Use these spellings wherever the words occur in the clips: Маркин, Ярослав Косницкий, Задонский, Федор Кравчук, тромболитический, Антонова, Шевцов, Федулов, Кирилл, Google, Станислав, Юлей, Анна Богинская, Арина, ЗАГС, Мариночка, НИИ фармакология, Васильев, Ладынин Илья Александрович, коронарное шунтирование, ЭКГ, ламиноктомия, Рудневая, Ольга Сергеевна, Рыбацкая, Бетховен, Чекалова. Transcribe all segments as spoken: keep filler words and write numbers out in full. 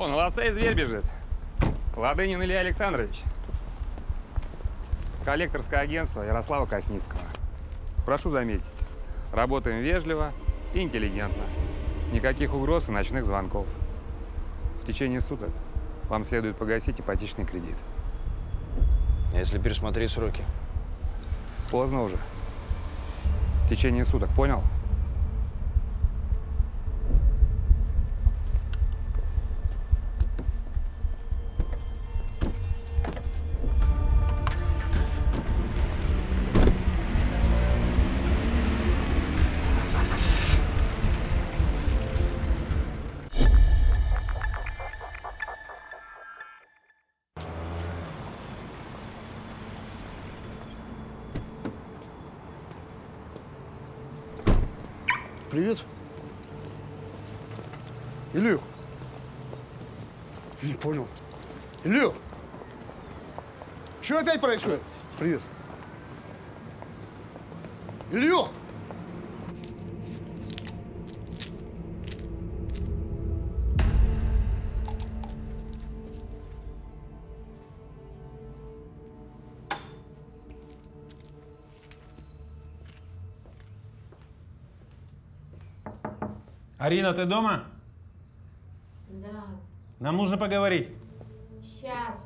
Вон, ловца и зверь бежит. Ладынин Илья Александрович. Коллекторское агентство Ярослава Косницкого. Прошу заметить, работаем вежливо и интеллигентно. Никаких угроз и ночных звонков. В течение суток вам следует погасить ипотечный кредит. Если пересмотреть сроки. Поздно уже. В течение суток, понял? Привет. Илюх. Не понял. Илюх. Что опять происходит? Привет. Илюх. Арина, ты дома? Да. Нам нужно поговорить. Сейчас.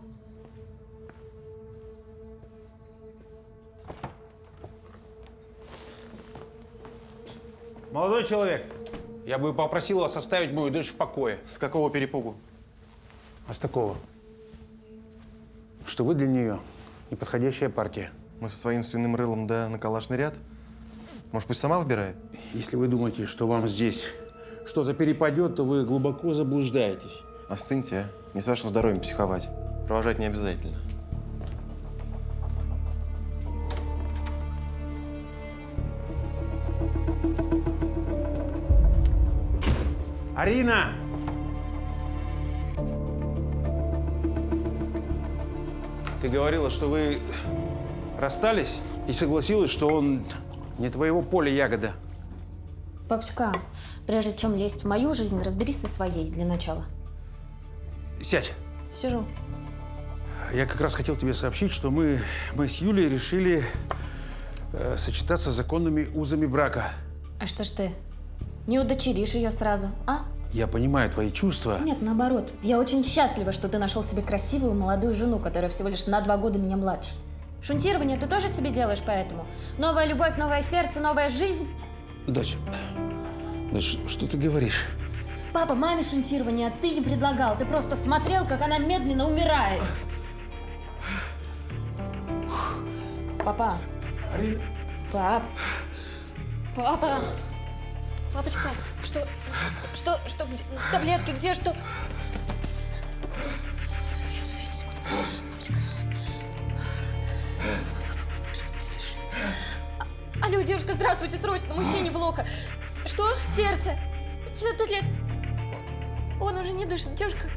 Молодой человек, я бы попросил вас оставить мою дочь в покое. С какого перепугу? А с такого. Что вы для нее неподходящая партия. Мы со своим свиным рылом да на калашный ряд. Может, пусть сама выбирает? Если вы думаете, что вам здесь что-то перепадет, то вы глубоко заблуждаетесь. Остыньте, а. Не с вашим здоровьем психовать. Провожать не обязательно. Арина! Ты говорила, что вы расстались и согласилась, что он не твоего поля ягода. Папочка, прежде чем лезть в мою жизнь, разберись со своей для начала. Сядь. Сижу. Я как раз хотел тебе сообщить, что мы, мы с Юлей решили э, сочетаться законными узами брака. А что ж ты? Не удочеришь ее сразу, а? Я понимаю твои чувства. Нет, наоборот. Я очень счастлива, что ты нашел себе красивую молодую жену, которая всего лишь на два года меня младше. Шунтирование ты тоже себе делаешь, поэтому? Новая любовь, новое сердце, новая жизнь? Дочь, дочь, что ты говоришь? Папа, маме шунтирование ты не предлагал. Ты просто смотрел, как она медленно умирает. Папа. Арина. Пап. Папа. Папочка, что? Что? Что? Где? Таблетки где? Что? Алло, девушка, здравствуйте, срочно, мужчине в локо. Что? Сердце. пятьдесят пять лет. Он уже не дышит. Девушка.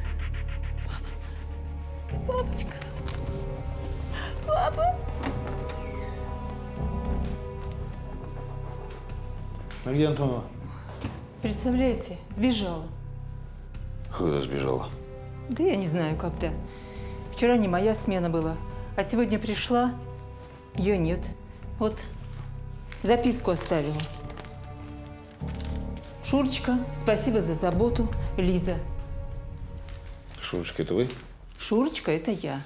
Папа. Папочка. Папа. А где Антонова? Представляете, сбежала. Куда сбежала? Да я не знаю, когда. Вчера не моя смена была, а сегодня пришла, ее нет. Вот. Записку оставила. Шурочка, спасибо за заботу. Лиза. Шурочка, это вы? Шурочка, это я.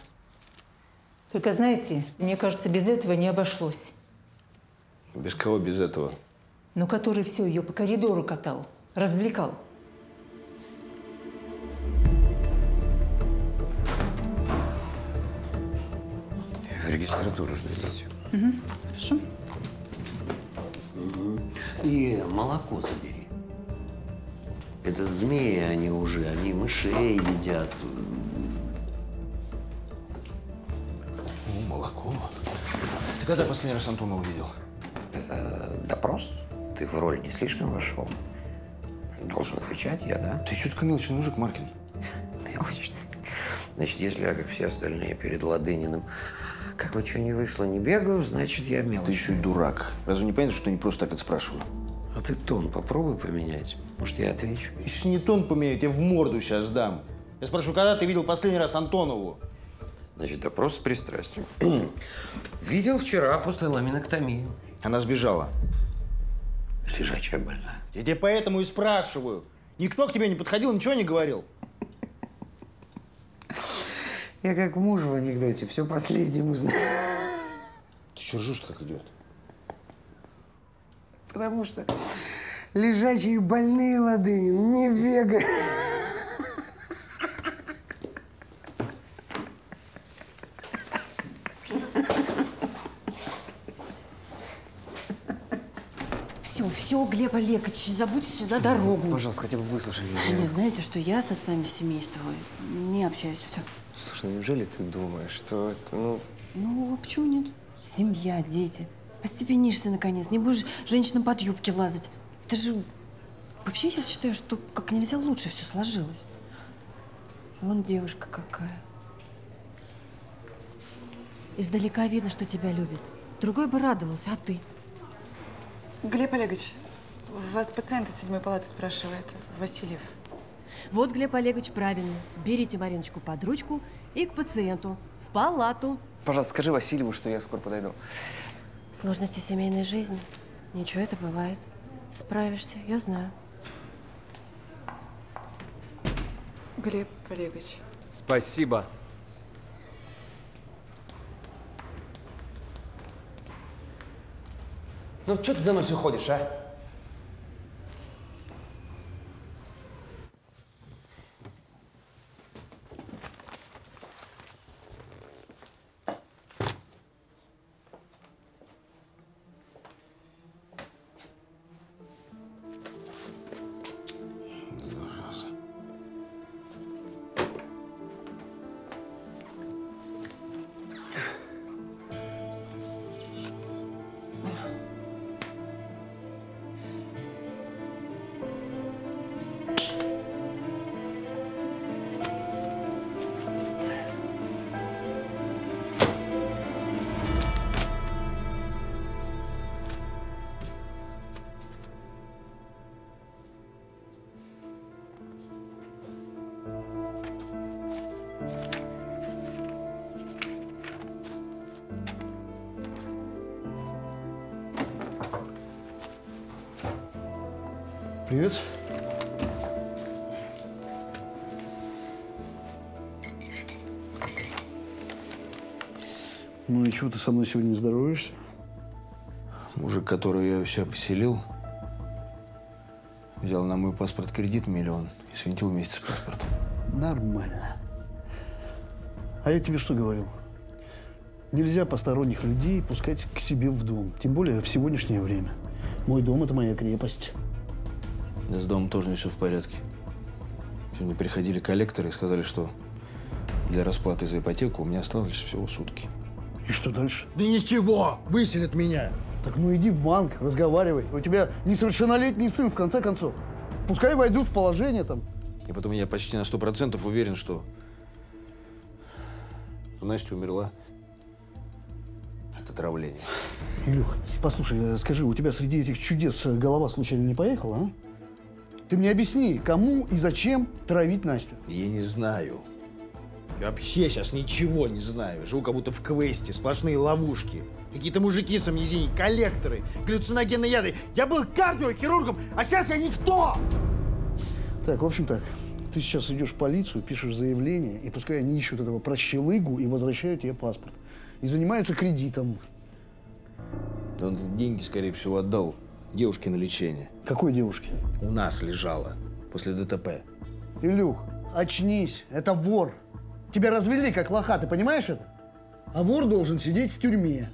Только знаете, мне кажется, без этого не обошлось. Без кого без этого? Ну, который все ее по коридору катал, развлекал. Регистратуру ждите. Угу. Хорошо. И молоко забери. Это змеи они уже, они мышей едят. Ну, молоко. Ты когда последний раз Антонова увидел? Это допрос. Ты в роль не слишком вошел. Должен отвечать я, да? Ты чутка мелочный мужик, Маркин. Мелочный? Значит, если я, как все остальные, перед Ладыниным... Как бы что ни вышло, не бегаю, значит, я мелочь. Ты еще и дурак. Разве не понятно, что не просто так это спрашиваю? А ты тон попробуй поменять. Может, я отвечу? Если не тон поменять, я в морду сейчас дам. Я спрашиваю, когда ты видел последний раз Антонову? Значит, допрос с пристрастием. Видел вчера после ламиноктомии. Она сбежала. Лежачая больная. Я тебе поэтому и спрашиваю. Никто к тебе не подходил, ничего не говорил. Я как муж в анекдоте, все последнее узнаю. Ты что ржешь-то как идет? Потому что лежачие больные Ладынин не бегают. Все, Глеб Олегович, забудь все за дорогу. Ну, пожалуйста, хотя бы выслушай меня. Не, знаете, что я с отцами семейства не общаюсь, все. Слушай, неужели ты думаешь, что это, ну… Ну, а почему нет? Семья, дети. Остепенишься, наконец, не будешь женщинам под юбки лазать. Это же… Вообще, я считаю, что как нельзя лучше все сложилось. Вон девушка какая. Издалека видно, что тебя любит. Другой бы радовался, а ты? Глеб Олегович, вас пациент из седьмой палаты спрашивает, Васильев. Вот, Глеб Олегович, правильно. Берите Мариночку под ручку и к пациенту, в палату. Пожалуйста, скажи Васильеву, что я скоро подойду. Сложности семейной жизни. Ничего, это бывает. Справишься, я знаю. Глеб Олегович. Спасибо. Ну, что ты за мной все ходишь, а? Привет. Ну и чего ты со мной сегодня не здороваешься? Мужик, которого я у себя поселил, взял на мой паспорт кредит миллион и свинтил вместе с паспортом. Нормально. А я тебе что говорил? Нельзя посторонних людей пускать к себе в дом, тем более в сегодняшнее время. Мой дом – это моя крепость. С домом тоже не все в порядке. Сегодня приходили коллекторы и сказали, что для расплаты за ипотеку у меня осталось всего сутки. И что дальше? Да ничего! Выселят меня! Так ну иди в банк, разговаривай. У тебя несовершеннолетний сын, в конце концов. Пускай войдут в положение там. И потом я почти на сто процентов уверен, что Настя умерла от отравления. Илюх, послушай, скажи, у тебя среди этих чудес голова случайно не поехала, а? Ты мне объясни, кому и зачем травить Настю? Я не знаю. Я вообще сейчас ничего не знаю. Живу как будто в квесте, сплошные ловушки. Какие-то мужики с амнезией, коллекторы, галлюциногенные яды. Я был кардиохирургом, а сейчас я никто! Так, в общем так, ты сейчас идешь в полицию, пишешь заявление, и пускай они ищут этого прощелыгу и возвращают тебе паспорт. И занимаются кредитом. Да он деньги, скорее всего, отдал. Девушке на лечение. Какой девушке? У нас лежала после ДТП. Илюх, очнись, это вор. Тебя развели как лоха, ты понимаешь это? А вор должен сидеть в тюрьме.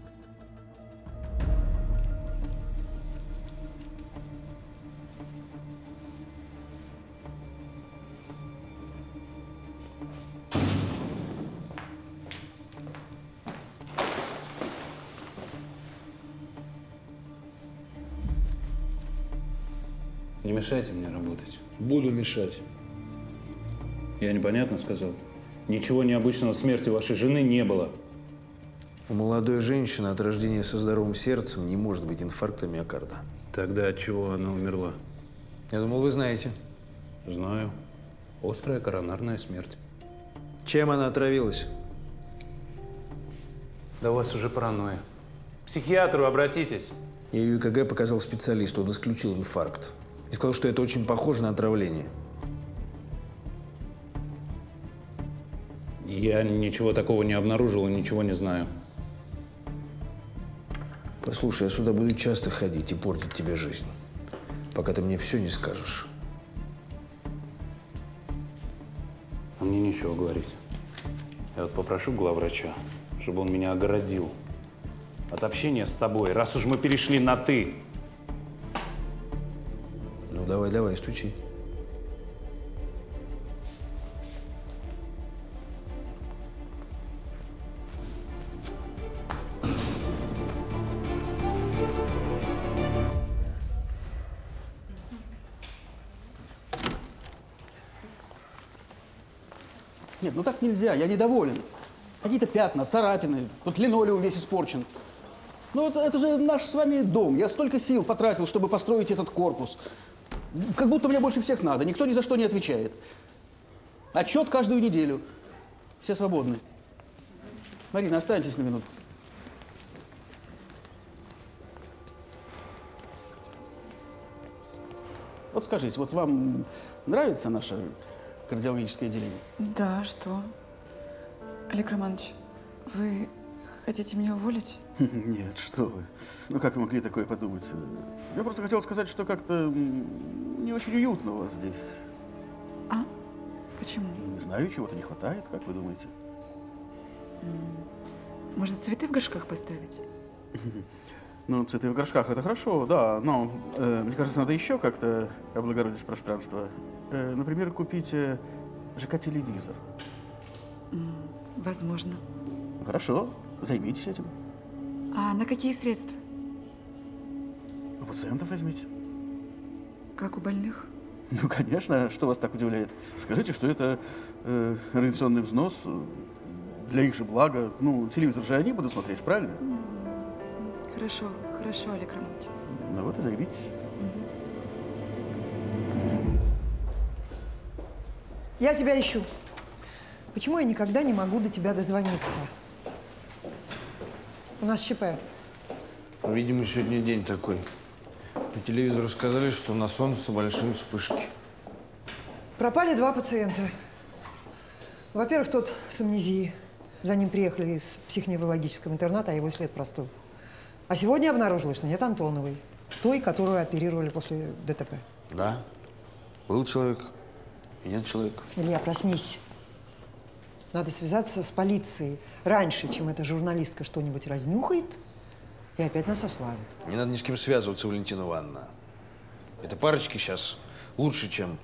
Не мешайте мне работать. Буду мешать. Я непонятно сказал? Ничего необычного в смерти вашей жены не было. У молодой женщины от рождения со здоровым сердцем не может быть инфаркта миокарда. Тогда от чего она умерла? Я думал, вы знаете. Знаю. Острая коронарная смерть. Чем она отравилась? Да у вас уже паранойя. К психиатру обратитесь. Ее ЭКГ показал специалист, он исключил инфаркт. И сказал, что это очень похоже на отравление. Я ничего такого не обнаружил и ничего не знаю. Послушай, я сюда буду часто ходить и портить тебе жизнь, пока ты мне все не скажешь. А мне нечего говорить. Я вот попрошу главврача, чтобы он меня огородил от общения с тобой, раз уж мы перешли на «ты». Ну, давай, давай, стучи. Нет, ну так нельзя, я недоволен. Какие-то пятна, царапины, вот линолеум весь испорчен. Ну, это, это же наш с вами дом. Я столько сил потратил, чтобы построить этот корпус. Как будто мне больше всех надо. Никто ни за что не отвечает. Отчет каждую неделю. Все свободны. Марина, останьтесь на минуту. Вот скажите, вот вам нравится наше кардиологическое отделение? Да, что? Олег Романович, вы хотите меня уволить? Нет, что вы. Ну как вы могли такое подумать? Я просто хотел сказать, что как-то не очень уютно у вас здесь. А? Почему? Не знаю, чего-то не хватает, как вы думаете? Может, цветы в горшках поставить? Ну, цветы в горшках – это хорошо, да, но, э, мне кажется, надо еще как-то облагородить пространство. Э, например, купить э, ЖК-телевизор. Возможно. Хорошо, займитесь этим. А на какие средства? У пациентов возьмите. Как у больных? Ну, конечно, что вас так удивляет? Скажите, что это э, организационный взнос для их же блага. Ну, телевизор же они будут смотреть, правильно? Хорошо, хорошо, Олег Романович. Ну вот и займитесь. Угу. Я тебя ищу. Почему я никогда не могу до тебя дозвониться? У нас ЧП. Видимо, сегодня день такой. По телевизору сказали, что на солнце большие вспышки. Пропали два пациента. Во-первых, тот с амнезией. За ним приехали из психоневрологического интерната, а его след простыл. А сегодня обнаружилось, что нет Антоновой. Той, которую оперировали после ДТП. Да. Был человек и нет человека. Илья, проснись. Надо связаться с полицией раньше, чем эта журналистка что-нибудь разнюхает и опять нас ославит. Не надо ни с кем связываться, Валентина Ивановна. Это парочки сейчас лучше, чем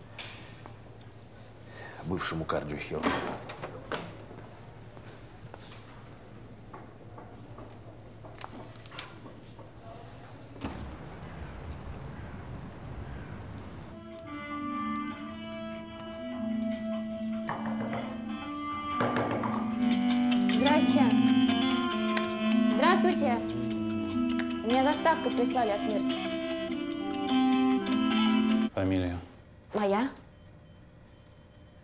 бывшему кардиохирургу. Прислали о смерти. Фамилия? Моя?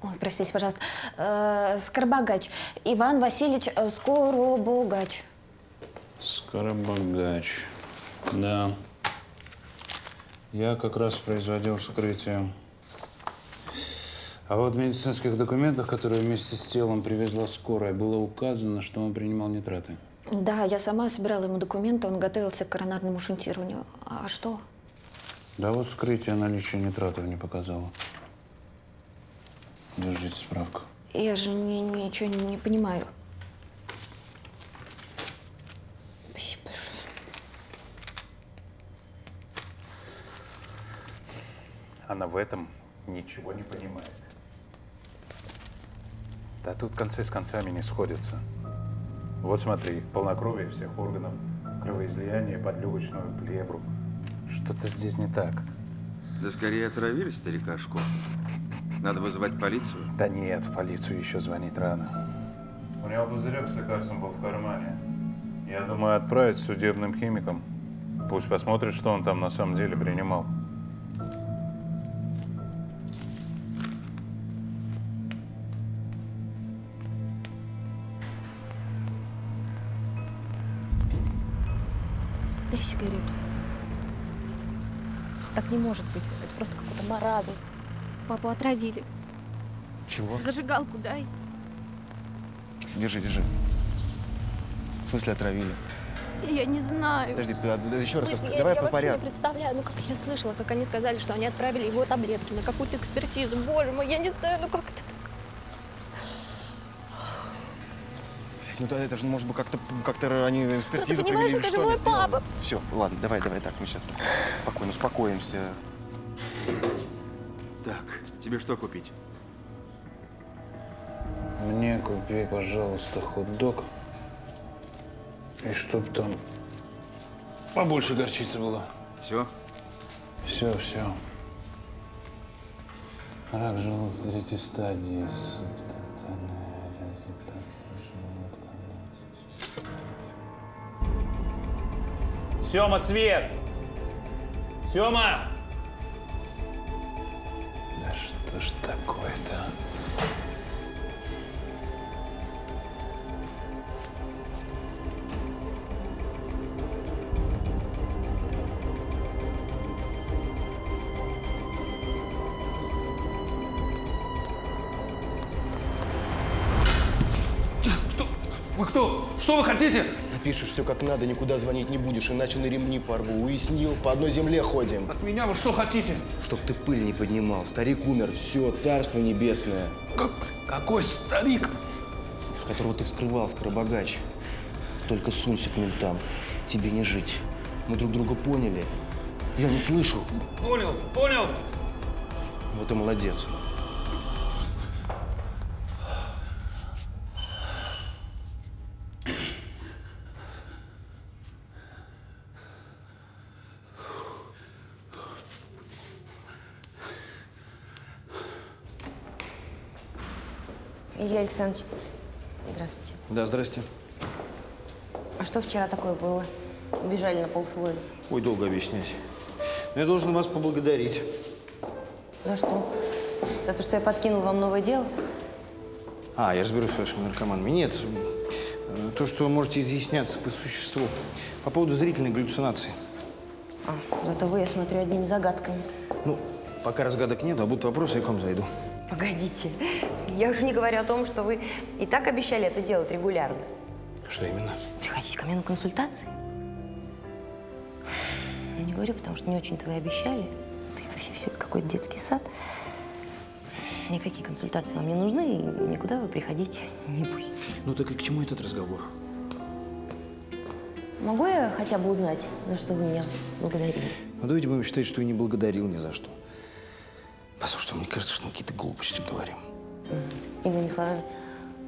Ой, простите, пожалуйста. Э -э Скоробогач Иван Васильевич э Скоробогач. Скоробогач. Да. Я как раз производил вскрытие. А вот в медицинских документах, которые вместе с телом привезла скорая, было указано, что он принимал нитраты. Да, я сама собирала ему документы, он готовился к коронарному шунтированию. А что? Да вот вскрытие наличия нитратов не показало. Держите справку. Я же ни, ничего не, не понимаю. Спасибо большое. Она в этом ничего не понимает. Да тут концы с концами не сходятся. Вот смотри, полнокровие всех органов, кровоизлияние под легочную плевру. Что-то здесь не так. Да скорее отравили старикашку. Надо вызывать полицию. Да нет, в полицию еще звонить рано. У него пузырек с лекарством был в кармане. Я думаю, отправить судебным химикам. Пусть посмотрит, что он там на самом деле принимал. Дай сигарету. Так не может быть. Это просто какой-то маразм. Папу отравили. Чего? Зажигалку дай. Держи, держи. В смысле отравили? Я не знаю. Подожди, еще раз. Я, давай я по порядку. Я вообще не представляю. Ну как я слышала, как они сказали, что они отправили его таблетки на какую-то экспертизу. Боже мой, я не знаю, ну как это так? Ну да, это же, может быть, как-то как-то они экспертизу провели. Ты понимаешь, это же мой папа. Все, ладно, давай, давай так, мы сейчас спокойно успокоимся. Так, тебе что купить? Мне купи, пожалуйста, хот-дог. И чтоб там побольше горчицы было. Все? Все, все. Рак желудка в третьей стадии. Сема, свет! Сема! Да что ж такое-то? Что вы хотите? Пишешь все как надо, никуда звонить не будешь, иначе на ремни порву. Уяснил, по одной земле ходим. От меня вы что хотите? Чтоб ты пыль не поднимал. Старик умер, все, царство небесное. Как? Какой старик? Которого ты вскрывал, Скоробогач. Только сунься к ментам, тебе не жить. Мы друг друга поняли. Я не слышу. Понял, понял. Вот и молодец. Илья Александрович, здравствуйте. Да, здрасте. А что вчера такое было? Убежали на полслоя. Ой, долго объяснять. Но я должен вас поблагодарить. За что? За то, что я подкинул вам новое дело? А, я разберусь с вашими наркоманами. Нет, то, что вы можете изъясняться по существу. По поводу зрительной галлюцинации. А, зато вы, я смотрю, одними загадками. Ну, пока разгадок нет, а будут вопросы, я к вам зайду. Погодите, я уже не говорю о том, что вы и так обещали это делать регулярно. Что именно? Приходите ко мне на консультации. Ну, не говорю, потому что не очень-то вы обещали. Да и вообще все это какой-то детский сад. Никакие консультации вам не нужны, и никуда вы приходить не будете. Ну так и к чему этот разговор? Могу я хотя бы узнать, за что вы меня благодарили? Ну давайте будем считать, что я не благодарил ни за что. Послушайте, мне кажется, что мы какие-то глупости говорим. Иными словами,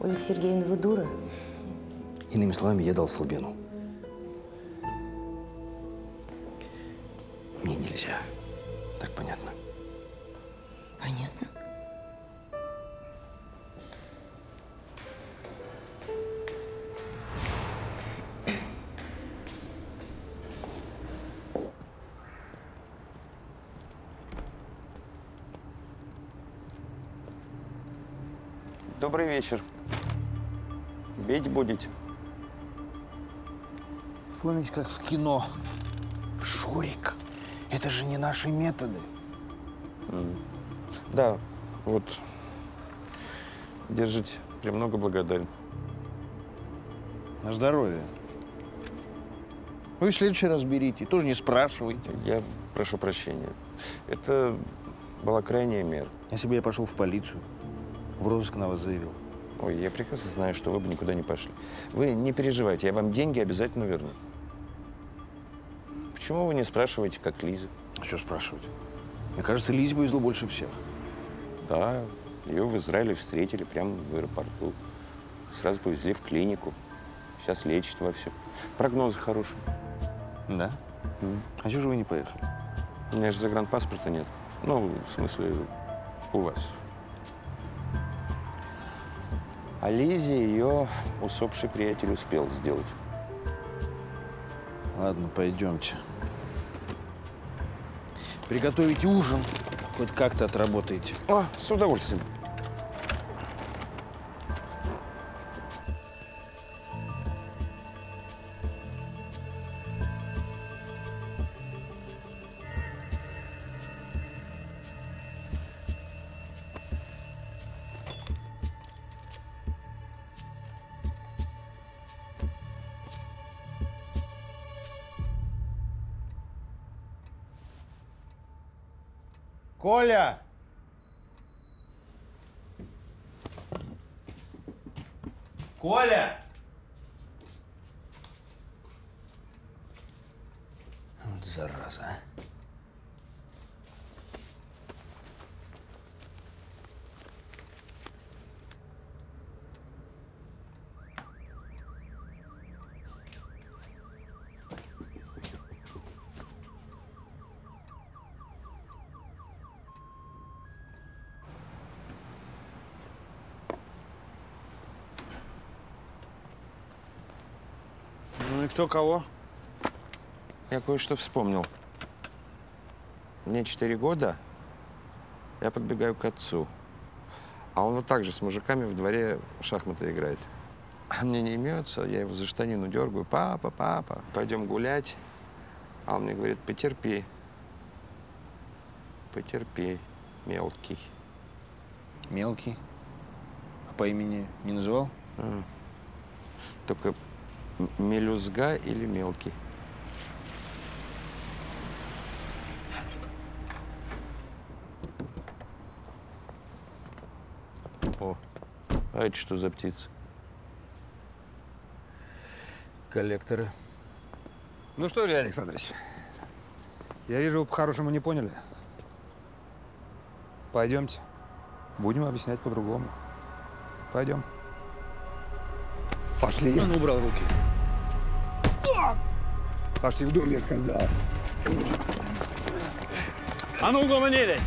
Ольга Сергеевна, вы дура? Иными словами, я дал слабину. Мне нельзя. Так понятно? Понятно. Добрый вечер. Бить будете? Помните, как в кино? Шурик, это же не наши методы. Mm. Да, вот. Держите. Премного благодарен. На здоровье. Вы в следующий раз берите. Тоже не спрашивайте. Я прошу прощения. Это была крайняя мера. Если бы я пошел в полицию. В розыск на вас заявил. Ой, я прекрасно знаю, что вы бы никуда не пошли. Вы не переживайте, я вам деньги обязательно верну. Почему вы не спрашиваете, как Лиза? А что спрашивать? Мне кажется, Лизе повезло больше всех. Да, ее в Израиле встретили прямо в аэропорту. Сразу повезли в клинику. Сейчас лечит вовсю. Прогнозы хорошие. Да? Mm. А чего же вы не поехали? У меня же загранпаспорта нет. Ну, в смысле, у вас. А Лизе ее усопший приятель успел сделать. Ладно, пойдемте. Приготовите ужин, хоть как-то отработаете. О, с удовольствием. Коля! Коля! Вот зараза. Кто кого? Я кое-что вспомнил. Мне четыре года, я подбегаю к отцу. А он вот так же с мужиками в дворе шахматы играет. А мне не имеется, я его за штанину дергаю. Папа, папа, пойдем гулять. А он мне говорит, потерпи. Потерпи, мелкий. Мелкий? А по имени не называл? А. Только... Мелюзга или мелкий? О, а это что за птица? Коллекторы. Ну что, Илья Александрович, я вижу, вы по-хорошему не поняли. Пойдемте, будем объяснять по-другому. Пойдем. Пошли. Он убрал руки. Пошли в дом, я сказал. А ну, угомонились!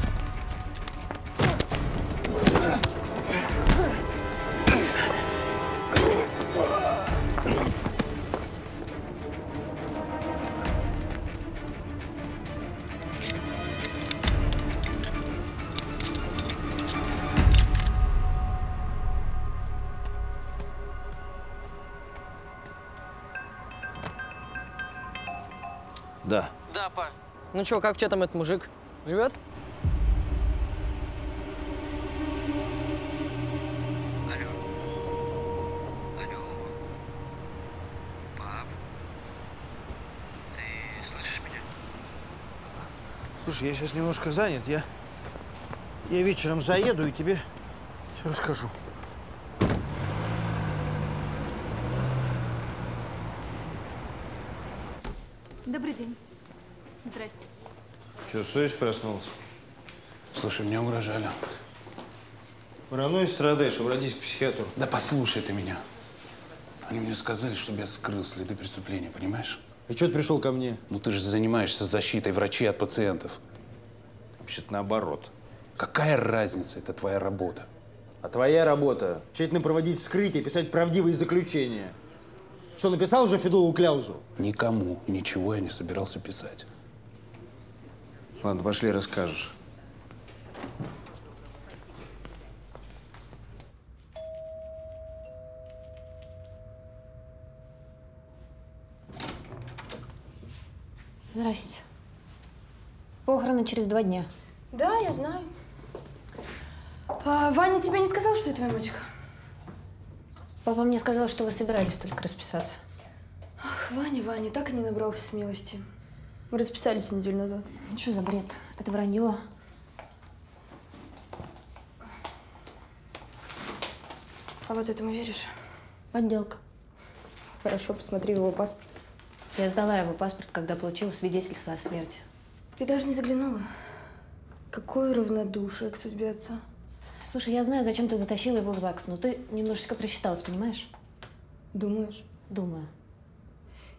Да. Да, па. Ну чё, как у тебя там этот мужик? Живет? Алло. Алло. Пап. Ты слышишь меня? Слушай, я сейчас немножко занят. Я, я вечером заеду и тебе все расскажу. Добрый день. Здрасте. Чувствуешь, проснулся? Слушай, мне угрожали. Паранойя страдаешь, обратись к психиатру. Да послушай ты меня. Они мне сказали, чтобы я скрыл следы преступления, понимаешь? И что ты пришел ко мне? Ну ты же занимаешься защитой врачей от пациентов. Вообще-то наоборот. Какая разница? Это твоя работа. А твоя работа? Тщательно проводить вскрытие, писать правдивые заключения. Что, написал уже Федулову кляузу? Никому ничего я не собирался писать. Ладно, пошли, расскажешь. Здрасте. Похороны через два дня. Да, я знаю. А, Ваня тебе не сказал, что я твоя мальчика? Папа мне сказал, что вы собирались только расписаться. Ах, Ваня, Ваня, так и не набрался смелости. Мы расписались неделю назад. Ну, что за бред? Это вранье. А вот этому веришь? Подделка. Хорошо, посмотри в его паспорт. Я сдала его паспорт, когда получила свидетельство о смерти. Ты даже не заглянула? Какое равнодушие к судьбе отца. Слушай, я знаю, зачем ты затащила его в ЗАГС, но ты немножечко просчиталась, понимаешь? Думаешь? Думаю.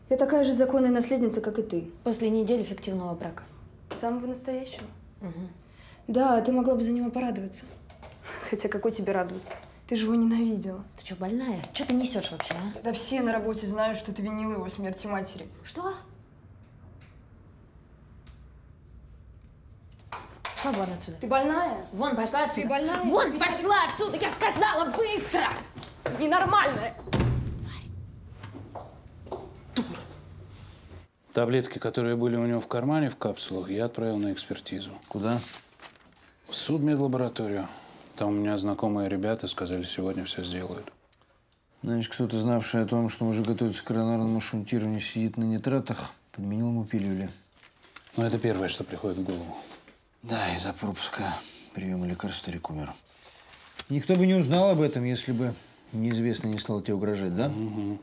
Я такая же законная наследница, как и ты. После недели фиктивного брака. Самого настоящего? Угу. Да, ты могла бы за него порадоваться. Хотя какой тебе радоваться? Ты же его ненавидела. Ты что, больная? Что ты несешь вообще, а? Да все на работе знают, что ты винила его в смерти матери. Что? Вон отсюда. Ты больная? Вон, пошла отсюда. Ты больная? Вон, ты пошла больная? Отсюда! Я сказала, быстро! Ненормальная! Дура. Таблетки, которые были у него в кармане, в капсулах, я отправил на экспертизу. Куда? В судмедлабораторию. Там у меня знакомые ребята сказали, сегодня все сделают. Значит, кто-то, знавший о том, что мужик готовится к коронарному шунтированию, сидит на нитратах, подменил ему пилюли. Ну, это первое, что приходит в голову. Да, из-за пропуска приема лекарств старик умер. Никто бы не узнал об этом, если бы неизвестный не стал тебе угрожать, да? Угу.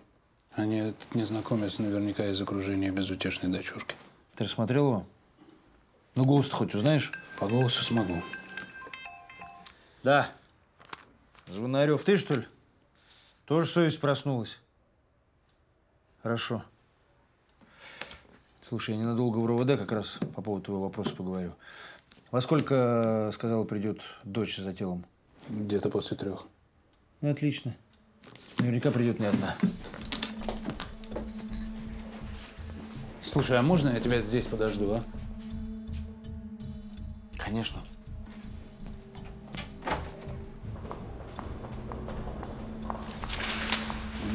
А не, этот незнакомец наверняка из окружения безутешной дочурки. Ты рассмотрел его? Ну, голос-то хоть узнаешь? По голосу смогу. Да. Звонарев, ты, что ли? Тоже совесть проснулась? Хорошо. Слушай, я ненадолго в РОВД как раз по поводу твоего вопроса поговорю. Во сколько, сказала, придет дочь за телом? Где-то после трех. Ну, отлично. Наверняка придет не одна. Слушай, а можно я тебя здесь подожду, а? Конечно.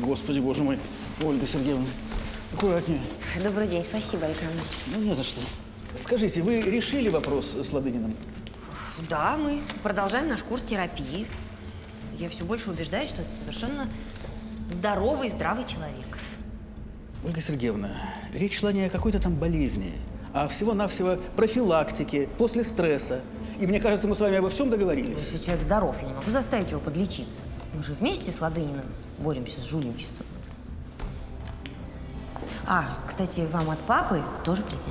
Господи, боже мой. Ольга Сергеевна, аккуратнее. Добрый день, спасибо, Александр Иванович. Ну, не за что. Скажите, вы решили вопрос с Ладыниным? Да, мы продолжаем наш курс терапии. Я все больше убеждаюсь, что это совершенно здоровый, здравый человек. Ольга Сергеевна, речь шла не о какой-то там болезни, а всего-навсего профилактике после стресса. И мне кажется, мы с вами обо всем договорились. Если человек здоров, я не могу заставить его подлечиться. Мы же вместе с Ладыниным боремся с жульничеством. А, кстати, вам от папы тоже привет.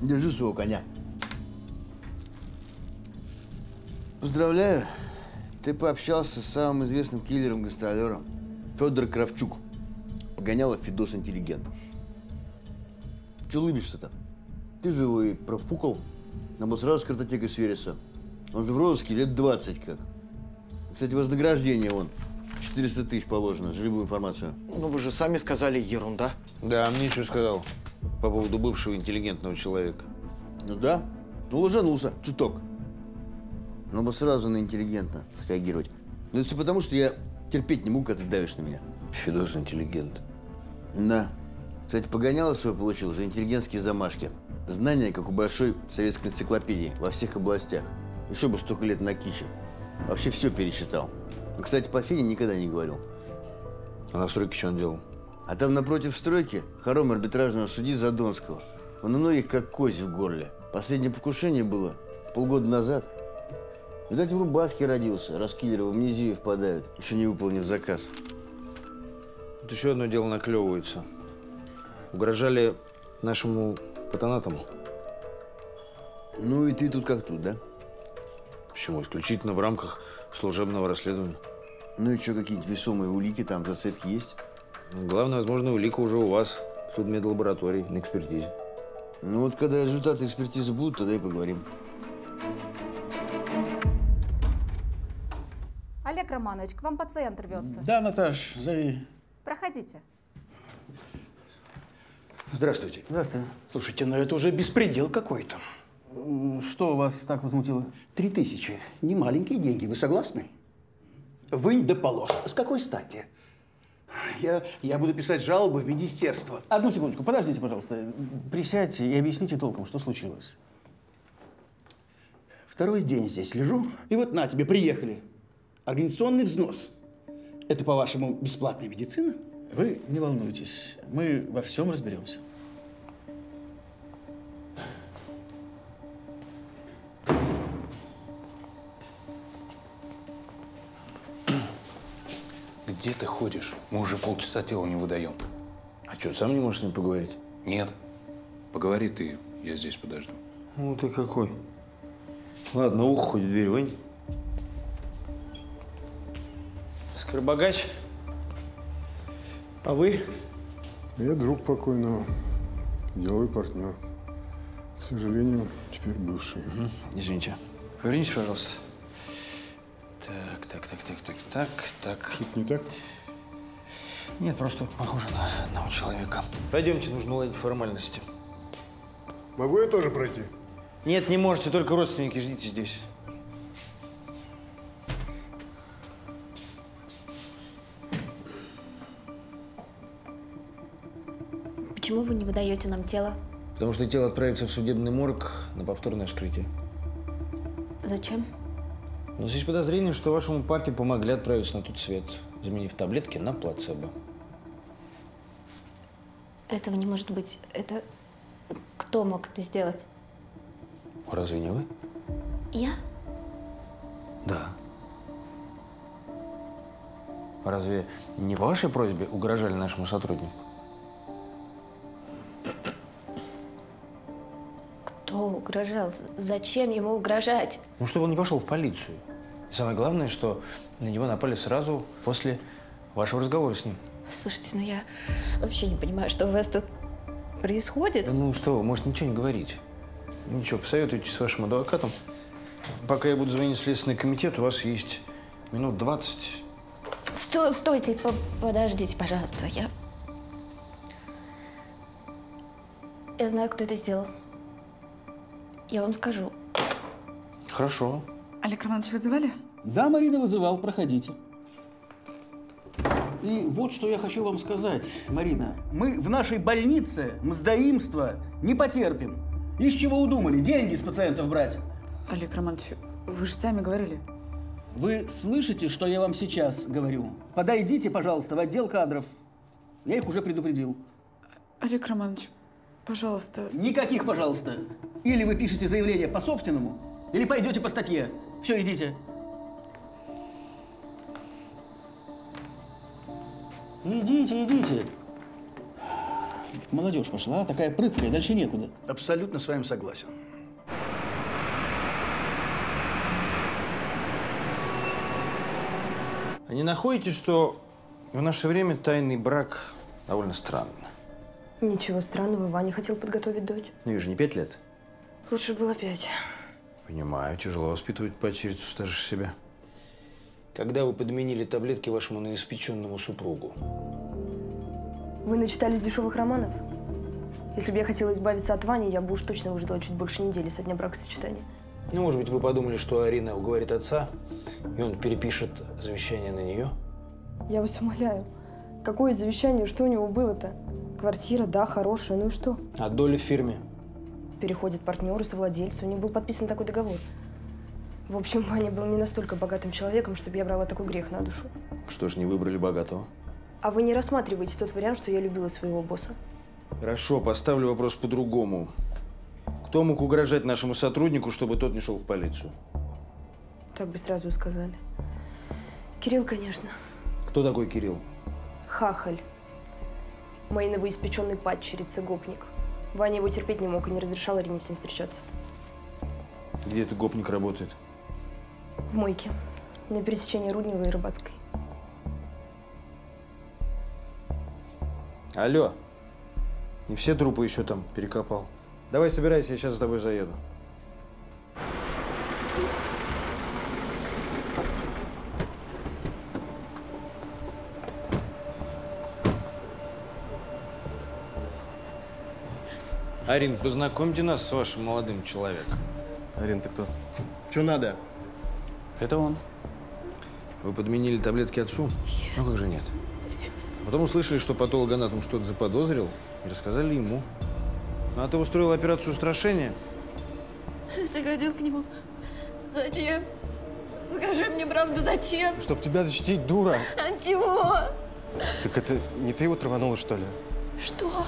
Держи своего коня. Поздравляю, ты пообщался с самым известным киллером-гастролером. Федор Кравчук. Погоняла Фидос-интеллигент. Че улыбишься-то? Ты же его и профукал. Надо было сразу с картотекой свериться. Он же в розыске лет двадцать как. Кстати, вознаграждение вон. четыреста тысяч положено за любую информацию. Ну вы же сами сказали, ерунда. Да, мне что сказал? По поводу бывшего интеллигентного человека. Ну да. Ну, лжанулся чуток. Но бы сразу на интеллигентно реагировать. Но это все потому, что я терпеть не могу, когда ты давишь на меня. Фидос-интеллигент. Да. Кстати, погоняло свое получил за интеллигентские замашки. Знания, как у большой советской энциклопедии, во всех областях. Еще бы столько лет на киче. Вообще все пересчитал. Но, кстати, по Фине никогда не говорил. А на стройке что он делал? А там напротив стройки хором арбитражного судьи Задонского. Он у многих как кость в горле. Последнее покушение было полгода назад. Видать, в рубашке родился, раз киллеры в амнезию впадают, еще не выполнив заказ. Вот еще одно дело наклевывается. Угрожали нашему патонатому. Ну и ты тут как тут, да? Почему? Исключительно в рамках служебного расследования. Ну и что, какие-нибудь весомые улики там, зацепки есть? Главное, возможно, улика уже у вас в судмедлаборатории на экспертизе. Ну вот когда результаты экспертизы будут, тогда и поговорим. Олег Романович, к вам пациент рвется. Да, Наташ, зови. Проходите. Здравствуйте. Здравствуйте. Слушайте, ну это уже беспредел какой-то. Что вас так возмутило? Три тысячи. Не маленькие деньги, вы согласны? Вынь да положь. С какой стати? Я, я буду писать жалобы в министерство. Одну секундочку, подождите, пожалуйста. Присядьте и объясните толком, что случилось. Второй день здесь лежу, и вот на тебе, приехали. Организационный взнос. Это, по-вашему, бесплатная медицина? Вы не волнуйтесь, мы во всем разберемся. Где ты ходишь? Мы уже полчаса тела не выдаем. А что, сам не можешь с ним поговорить? Нет. Поговори ты, я здесь подожду. Ну ты какой. Ладно, уходи, дверь вынь. Скоробогач. А вы? Я друг покойного, деловой партнер. К сожалению, теперь бывший. Угу. Извините. Повернитесь, пожалуйста. Так, так, так, так, так, так, так. Что-то не так? Нет, просто похоже на одного человека. Пойдемте, нужно уладить формальности. Могу я тоже пройти? Нет, не можете, только родственники, ждите здесь. Почему вы не выдаете нам тело? Потому что тело отправится в судебный морг на повторное вскрытие. Зачем? Ну, здесь подозрение, что вашему папе помогли отправиться на тот свет, заменив таблетки на плацебо. Этого не может быть. Это… Кто мог это сделать? Разве не вы? Я? Да. Разве не по вашей просьбе угрожали нашему сотруднику? Кто угрожал? Зачем ему угрожать? Ну, чтобы он не пошел в полицию. И самое главное, что на него напали сразу после вашего разговора с ним. Слушайте, ну я вообще не понимаю, что у вас тут происходит. Ну что вы, может, ничего не говорить. Ничего, посоветуйтесь с вашим адвокатом. Пока я буду звонить в Следственный комитет, у вас есть минут двадцать. Сто, стойте, по подождите, пожалуйста. Я... я знаю, кто это сделал. Я вам скажу. Хорошо. Олег Романович, вызывали? Да, Марина, вызывал. Проходите. И вот что я хочу вам сказать, Марина. Мы в нашей больнице мздоимства не потерпим. Из чего удумали? Деньги с пациентов брать. Олег Романович, вы же сами говорили. Вы слышите, что я вам сейчас говорю? Подойдите, пожалуйста, в отдел кадров. Я их уже предупредил. Олег Романович, пожалуйста. Никаких пожалуйста. Или вы пишете заявление по собственному, или пойдете по статье. Все, идите. Идите, идите. Молодежь пошла, такая прыткая, дальше некуда. Абсолютно с вами согласен. А не находите, что в наше время тайный брак довольно странно? Ничего странного, Ваня хотел подготовить дочь. Ну, ей же не пять лет. Лучше было пять. Понимаю, тяжело воспитывать падчерицу старше себя. Когда вы подменили таблетки вашему новоиспеченному супругу? Вы начитались дешевых романов? Если бы я хотела избавиться от Вани, я бы уж точно выждала чуть больше недели со дня бракосочетания. Ну, может быть, вы подумали, что Арина уговорит отца, и он перепишет завещание на нее? Я вас умоляю. Какое завещание? Что у него было-то? Квартира, да, хорошая, ну и что? А доля в фирме? Переходят партнеры, совладельцы. У них был подписан такой договор. В общем, Ваня был не настолько богатым человеком, чтобы я брала такой грех на душу. Что ж, не выбрали богатого? А вы не рассматриваете тот вариант, что я любила своего босса? Хорошо, поставлю вопрос по-другому. Кто мог угрожать нашему сотруднику, чтобы тот не шел в полицию? Так бы сразу и сказали. Кирилл, конечно. Кто такой Кирилл? Хахаль. Моей новоиспеченной падчерицы, гопник. Ваня его терпеть не мог и не разрешал Арине с ним встречаться. Где этот гопник работает? В мойке, на пересечении Рудневой и Рыбацкой. Алло, не все трупы еще там перекопал. Давай собирайся, я сейчас за тобой заеду. Арин, познакомьте нас с вашим молодым человеком. Арин, ты кто? Чё надо? Это он. Вы подменили таблетки отцу? Ну как же нет? Потом услышали, что патологоанатом что-то заподозрил, и рассказали ему. Ну, а ты устроила операцию устрашения? Ты ходил к нему. Зачем? Скажи мне правду, зачем? Чтоб тебя защитить, дура. От чего? Так это не ты его траванула, что ли? Что?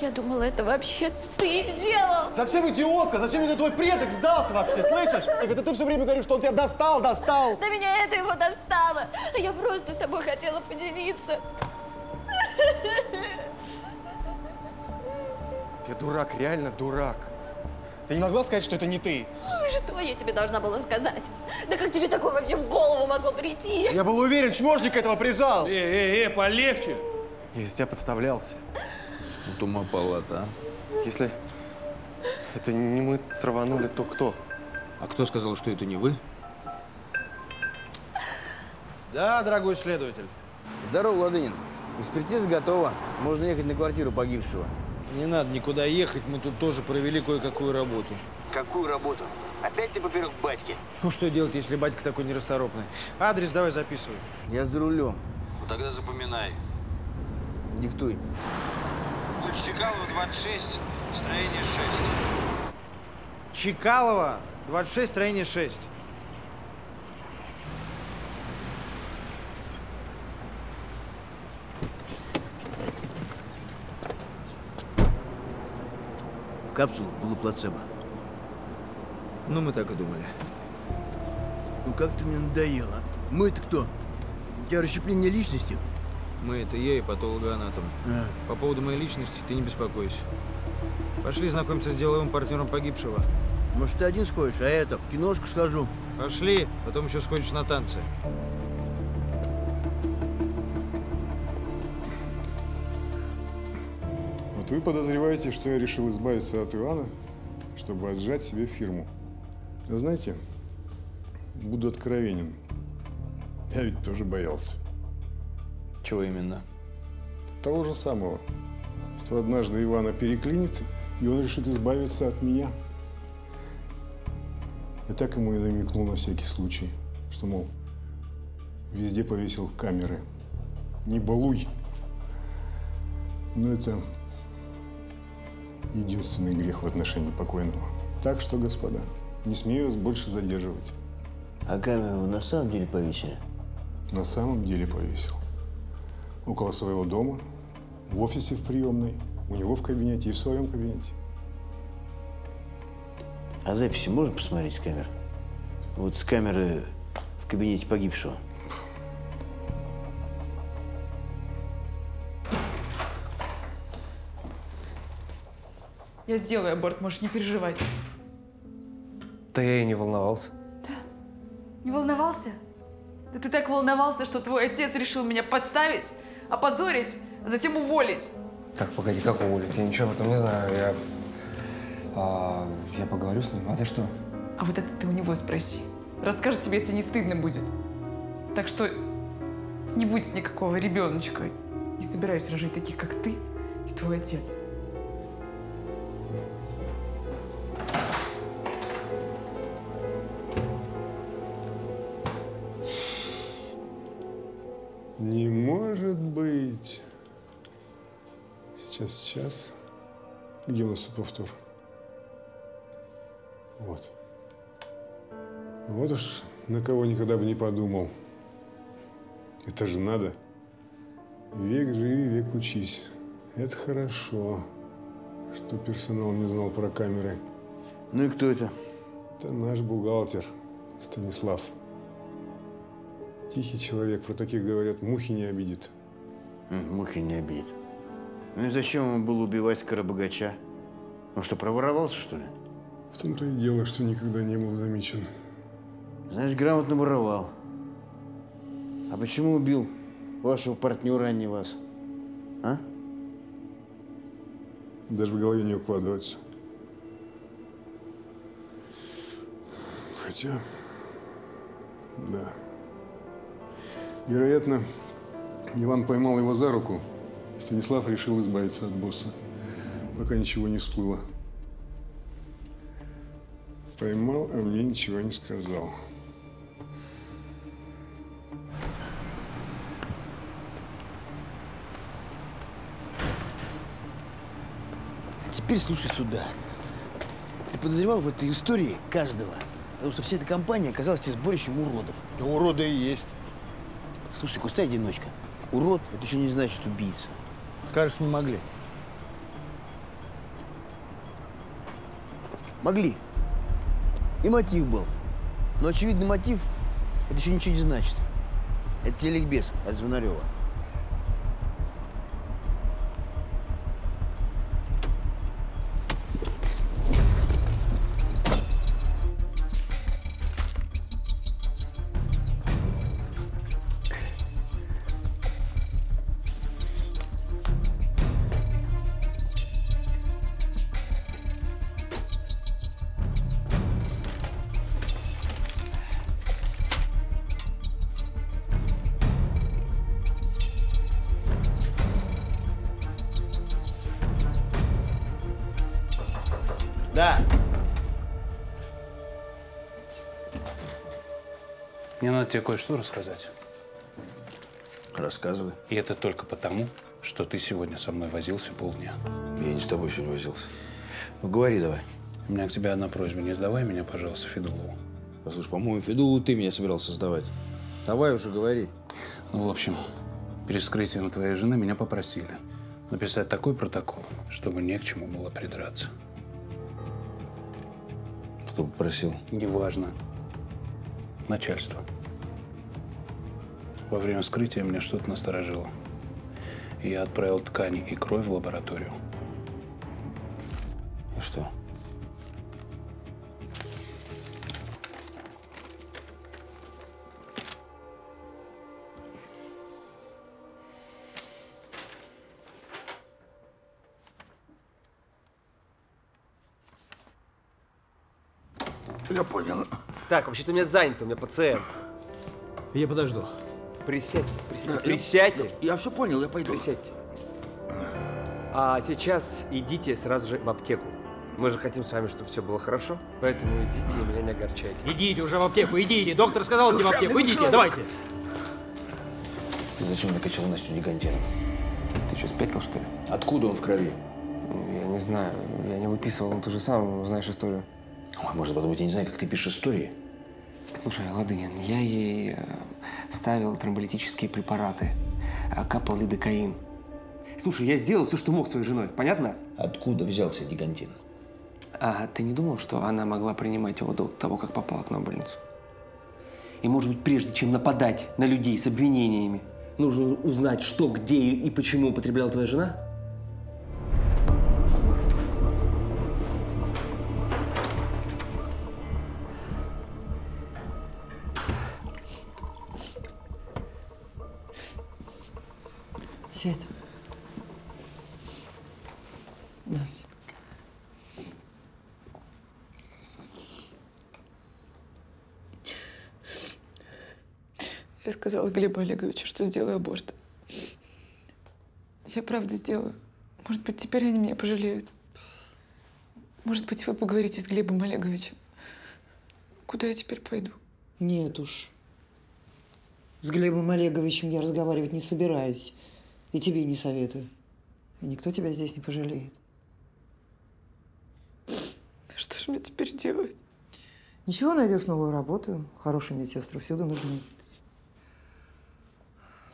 Я думала, это вообще ты сделал! Совсем идиотка! Зачем это твой предок сдался вообще, слышишь? Так это ты все время говоришь, что он тебя достал, достал! Да меня это его достало! Я просто с тобой хотела поделиться! Я дурак, реально дурак! Ты не могла сказать, что это не ты? Что я тебе должна была сказать? Да как тебе такое вообще в голову могло прийти? Я был уверен, чмошник этого прижал! Эй, эй, эй, полегче! Я из тебя подставлялся. Ума палата, а? Если это не мы траванули, то кто? А кто сказал, что это не вы? Да, дорогой следователь. Здорово, Ладынин. Экспертиза готова. Можно ехать на квартиру погибшего. Не надо никуда ехать, мы тут тоже провели кое-какую работу. Какую работу? Опять ты поперек батьки? Ну, что делать, если батька такой нерасторопный? Адрес давай записывай. Я за рулем. Ну, тогда запоминай. Диктуй. Чекалова, двадцать шесть, строение шесть. Чекалова, двадцать шесть, строение шесть. В капсулах было плацебо. Ну, мы так и думали. Ну, как-то мне надоело. Мы-то кто? У тебя расщепление личности? Мы – это я и патологоанатом. А. По поводу моей личности ты не беспокойся. Пошли знакомиться с деловым партнером погибшего. Может, ты один сходишь, а я это, в киношку схожу. Пошли, потом еще сходишь на танцы. Вот вы подозреваете, что я решил избавиться от Ивана, чтобы отжать себе фирму. А знаете, буду откровенен. Я ведь тоже боялся. Чего именно? Того же самого, что однажды Ивана переклинит, и он решит избавиться от меня. Я так ему и намекнул на всякий случай, что, мол, везде повесил камеры. Не балуй! Но это единственный грех в отношении покойного. Так что, господа, не смею вас больше задерживать. А камеру на самом деле повесили? На самом деле повесил. Около своего дома, в офисе в приемной, у него в кабинете и в своем кабинете. А записи можно посмотреть с камер? Вот с камеры в кабинете погибшего. Я сделаю аборт, можешь не переживать. Да я и не волновался. Да? Не волновался? Да ты так волновался, что твой отец решил меня подставить, опозорить, а затем уволить. Так, погоди, как уволить? Я ничего об этом не знаю. Я... А, я поговорю с ним. А за что? А вот это ты у него спроси. Расскажет тебе, если не стыдно будет. Так что не будет никакого ребеночка. Не собираюсь рожать таких, как ты и твой отец. Не может быть. Сейчас, сейчас. Где у нас тут повтор? Вот. Вот уж на кого никогда бы не подумал. Это же надо. Век живи, век учись. Это хорошо, что персонал не знал про камеры. Ну и кто это? Это наш бухгалтер Станислав. Тихий человек, про таких говорят, мухи не обидит. Мухи не обидит. Ну и зачем ему было убивать Скоробогача? Он что, проворовался, что ли? В том-то и дело, что никогда не был замечен. Значит, грамотно воровал. А почему убил вашего партнера, а не вас? А? Даже в голове не укладывается. Хотя, да. Вероятно, Иван поймал его за руку. Станислав решил избавиться от босса, пока ничего не всплыло. Поймал, а мне ничего не сказал. А теперь слушай сюда. Ты подозревал в этой истории каждого, потому что вся эта компания оказалась тебе сборищем уродов. Да уроды и есть. Слушай, кустай одиночка. Урод – это еще не значит убийца. Скажешь, не могли. Могли. И мотив был. Но очевидный мотив – это еще ничего не значит. Это тебе ликбез от Звонарева. Тебе кое-что рассказать. Рассказывай. И это только потому, что ты сегодня со мной возился полдня. Я не с тобой еще не возился. Ну, говори давай. У меня к тебе одна просьба. Не сдавай меня, пожалуйста, Федулову. Послушай, по-моему, Федулову ты меня собирался сдавать. Давай уже говори. Ну, в общем, перед вскрытием твоей жены меня попросили написать такой протокол, чтобы не к чему было придраться. Кто попросил? Неважно. Начальство. Во время вскрытия меня что-то насторожило. И я отправил ткани и кровь в лабораторию. И что? Я понял. Так, вообще-то у меня занят, у меня пациент. Я подожду. Присядьте, присядьте. Да, присядьте. Я, я все понял, я пойду. Присядьте. А сейчас идите сразу же в аптеку. Мы же хотим с вами, чтобы все было хорошо, поэтому идите и меня не огорчайте. Идите уже в аптеку, идите. Доктор сказал идти в аптеку. Идите, человек. Давайте. Ты зачем накачал Настю дигантином? Ты что, спятил, что ли? Откуда он в крови? Я не знаю, я не выписывал, но ты же сам знаешь историю. Ой, может подумать, я не знаю, как ты пишешь истории. Слушай, Ладынин, я ей ставил тромболитические препараты, капал лидокаин. Слушай, я сделал все, что мог своей женой, понятно? Откуда взялся дигантин? А ты не думал, что она могла принимать его до того, как попала к нам в больницу? И, может быть, прежде чем нападать на людей с обвинениями, нужно узнать, что, где и почему употребляла твоя жена? Сядь. Настя. Я сказала Глебу Олеговичу, что сделаю аборт. Я правда сделаю. Может быть, теперь они меня пожалеют. Может быть, вы поговорите с Глебом Олеговичем. Куда я теперь пойду? Нет уж. С Глебом Олеговичем я разговаривать не собираюсь. И тебе не советую. И никто тебя здесь не пожалеет. Что ж мне теперь делать? Ничего, найдешь новую работу. Хорошие медсестры всюду нужны.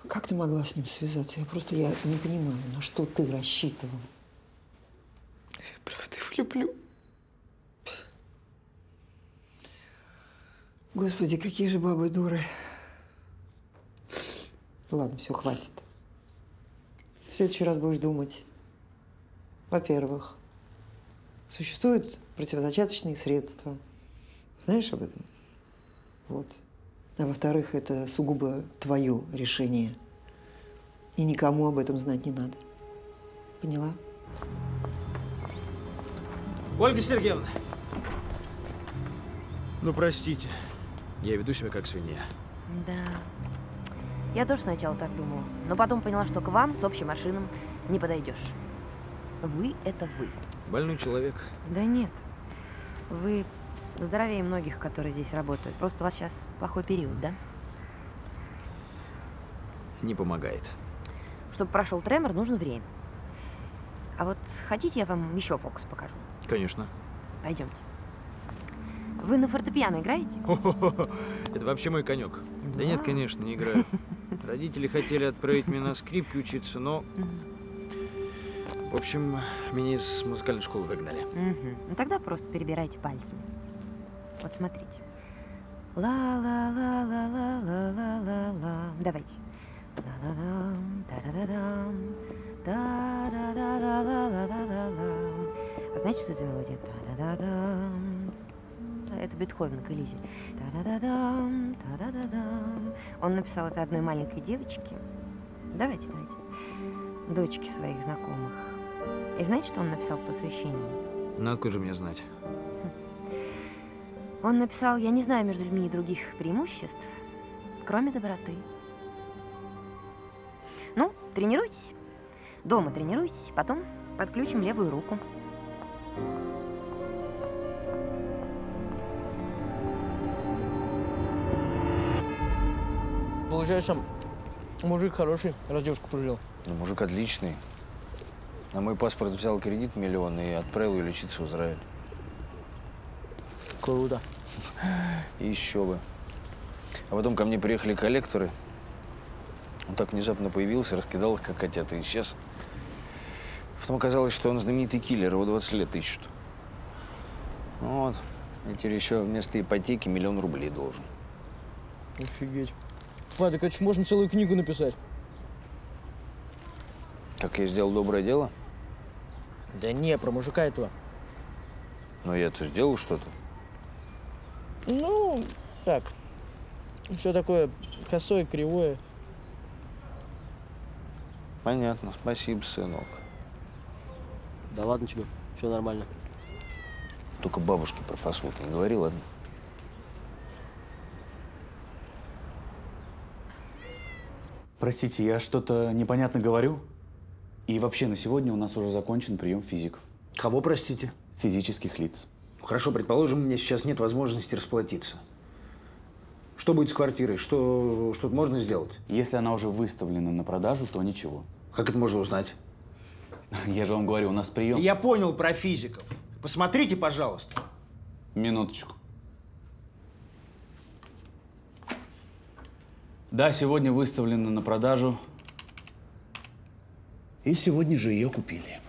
Как ты могла с ним связаться? Я просто я не понимаю, на что ты рассчитывал. Я правда его люблю. Господи, какие же бабы дуры. Ладно, все, хватит. В следующий раз будешь думать. Во-первых, существуют противозачаточные средства. Знаешь об этом? Вот. А во-вторых, это сугубо твое решение. И никому об этом знать не надо. Поняла? Ольга Сергеевна! Ну, простите. Я веду себя как свинья. Да. Я тоже сначала так думала, но потом поняла, что к вам с общим машинам не подойдешь. Вы – это вы. Больной человек. Да нет. Вы здоровее многих, которые здесь работают. Просто у вас сейчас плохой период, да? Не помогает. Чтобы прошел тремор, нужно время. А вот хотите, я вам еще фокус покажу? Конечно. Пойдемте. Вы на фортепиано играете? О-хо-хо. Это вообще мой конек. Да, да нет, конечно, не играю. Родители хотели отправить меня на скрипке учиться, но… В общем, меня из музыкальной школы выгнали. Угу. Ну тогда просто перебирайте пальцами. Вот смотрите. Ла-ла-ла-ла-ла-ла-ла-ла-ла. Давайте. А знаете, что это за мелодия? Это Бетховен к Элизе. Та-да-да-дам, та-да-да-дам. Он написал это одной маленькой девочке. Давайте, давайте. Дочке своих знакомых. И знаете, что он написал в посвящении? Ну, откуда же мне знать? Он написал: я не знаю между людьми и других преимуществ, кроме доброты. Ну, тренируйтесь. Дома тренируйтесь, потом подключим левую руку. Получается, мужик хороший, раздевушку прожил. Ну, мужик отличный. На мой паспорт взял кредит миллион и отправил ее лечиться в Израиль. Круто. Еще бы. А потом ко мне приехали коллекторы. Он так внезапно появился, раскидал их, как котят, и исчез. Потом оказалось, что он знаменитый киллер, его двадцать лет ищут. Вот. Я теперь еще вместо ипотеки миллион рублей должен. Офигеть. А, так это ж можно целую книгу написать. Как я сделал доброе дело? Да не, про мужика этого. Но я-то сделал что-то. Ну, так. Все такое косое, кривое. Понятно. Спасибо, сынок. Да ладно тебе. Все нормально. Только бабушке про фастфуд не говори, ладно? Простите, я что-то непонятно говорю? И вообще, на сегодня у нас уже закончен прием физиков. Кого, простите? Физических лиц. Хорошо, предположим, у меня сейчас нет возможности расплатиться. Что будет с квартирой? Что, что-то можно сделать? Если она уже выставлена на продажу, то ничего. Как это можно узнать? Я же вам говорю, у нас прием… Я понял про физиков. Посмотрите, пожалуйста. Минуточку. Да, сегодня выставлена на продажу. И сегодня же ее купили.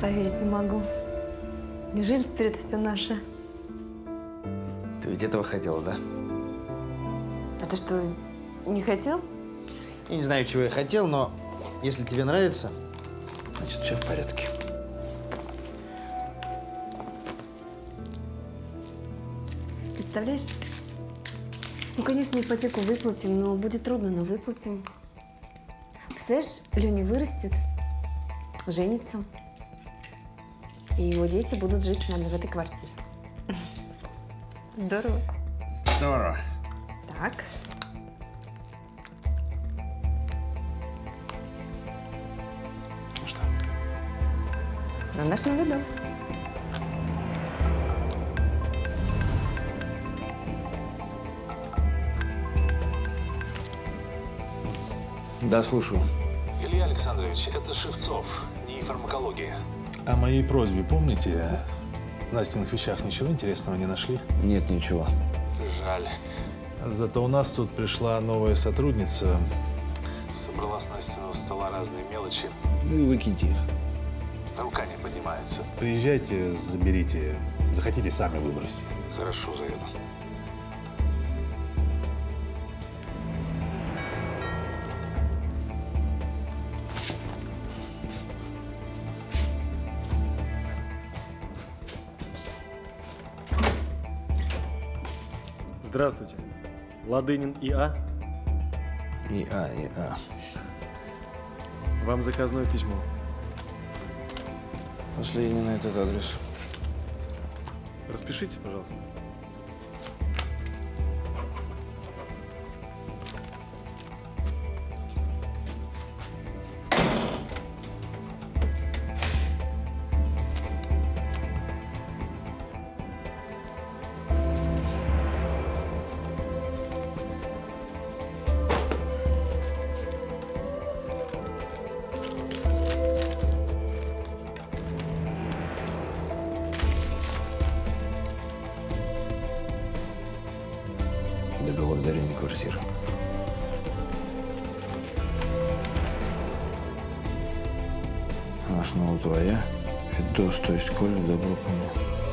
Поверить не могу. Неужели теперь это все наше? Ты ведь этого хотела, да? А ты что, не хотел? Я не знаю, чего я хотел, но если тебе нравится, значит, все в порядке. Представляешь? Ну, конечно, ипотеку выплатим, но будет трудно, но выплатим. Представляешь, Леня вырастет, женится, и его дети будут жить с нами в этой квартире. Здорово. Здорово. Так. Ну что? На наш на виду. Да, слушаю. Илья Александрович, это Шевцов, НИИ фармакология. О моей просьбе помните? В Настиных вещах ничего интересного не нашли? Нет, ничего. Жаль. Зато у нас тут пришла новая сотрудница. Собрала с Настиного стола разные мелочи. Ну и выкиньте их. Рука не поднимается. Приезжайте, заберите. Захотите, сами выбросьте. Хорошо, заеду. Здравствуйте. Ладынин И А? И А, И А. Вам заказное письмо. Пошли именно этот адрес. Распишите, пожалуйста. Фидос, то есть Коля, добро помню.